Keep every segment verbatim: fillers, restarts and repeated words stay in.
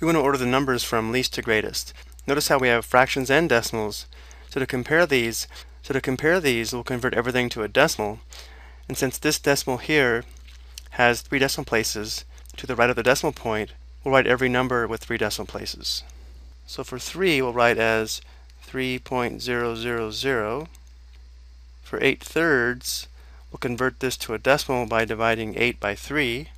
we want to order the numbers from least to greatest. Notice how we have fractions and decimals. So to compare these, so to compare these, we'll convert everything to a decimal. And since this decimal here has three decimal places to the right of the decimal point, we'll write every number with three decimal places. So for three, we'll write as three point zero zero zero. For eight thirds, we'll convert this to a decimal by dividing eight by three.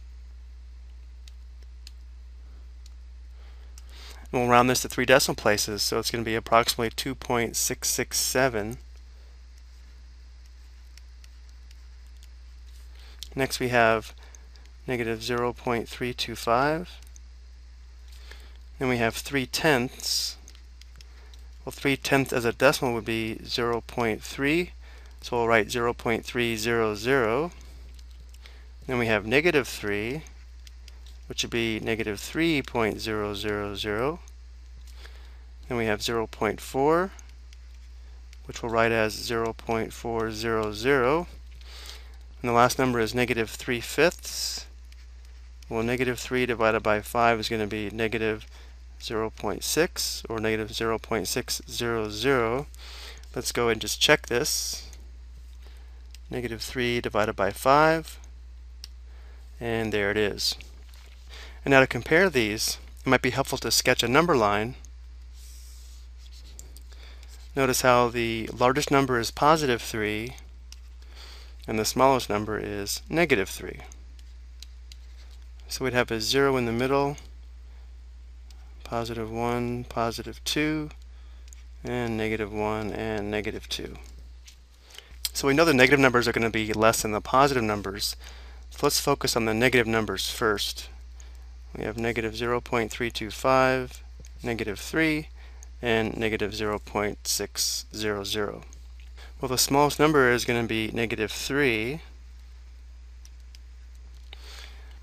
And we'll round this to three decimal places, so it's going to be approximately two point six six seven. Next we have negative zero point three two five. Then we have three tenths. Well, three tenths as a decimal would be zero point three, so we'll write zero point three zero zero. Then we have negative three, which would be negative three point zero zero zero. Then we have zero point four, which we'll write as zero point four zero zero. And the last number is negative three fifths. Well, negative three divided by five is going to be negative zero point six, or negative zero point six zero zero. Let's go and just check this. Negative three divided by five, and there it is. And now to compare these, it might be helpful to sketch a number line. Notice how the largest number is positive three, and the smallest number is negative three. So we'd have a zero in the middle, positive one, positive two, and negative one, and negative two. So we know the negative numbers are going to be less than the positive numbers. So let's focus on the negative numbers first. We have negative zero point three two five, negative three, and negative zero point six zero zero. Well, the smallest number is going to be negative three.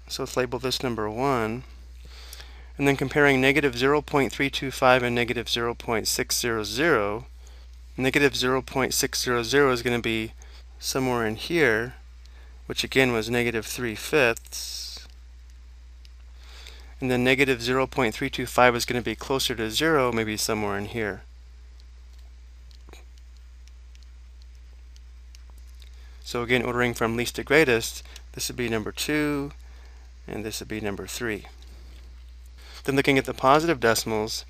So let's label this number one. And then comparing negative zero point three two five and negative zero point six zero zero, negative zero point six zero zero is going to be somewhere in here, which again was negative three fifths. And then negative zero point three two five is going to be closer to zero, maybe somewhere in here. So again, ordering from least to greatest, this would be number two, and this would be number three. Then looking at the positive decimals,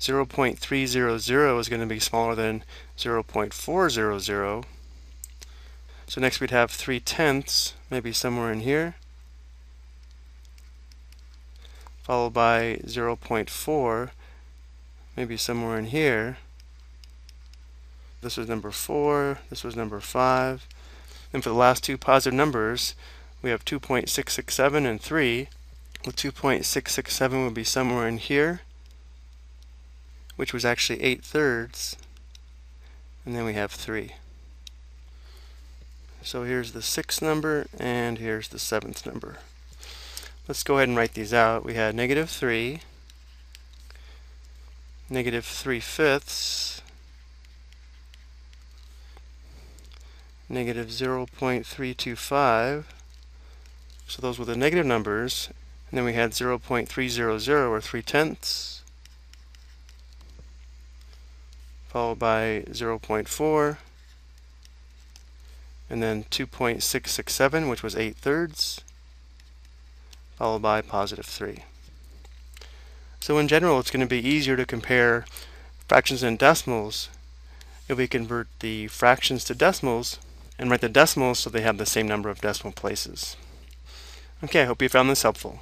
zero point three zero zero is going to be smaller than zero point four zero zero. So next we'd have three tenths, maybe somewhere in here, followed by zero point four, maybe somewhere in here. This was number four, this was number five. And for the last two positive numbers, we have two point six six seven and three. Well, two point six six seven would be somewhere in here, which was actually eight thirds. And then we have three. So here's the sixth number, and here's the seventh number. Let's go ahead and write these out. We had negative three, negative three fifths, negative zero point three two five, so those were the negative numbers, and then we had zero point three zero zero, or three tenths, followed by zero point four, and then two point six six seven, which was eight thirds, followed by positive three. So in general, it's going to be easier to compare fractions and decimals if we convert the fractions to decimals and write the decimals so they have the same number of decimal places. Okay, I hope you found this helpful.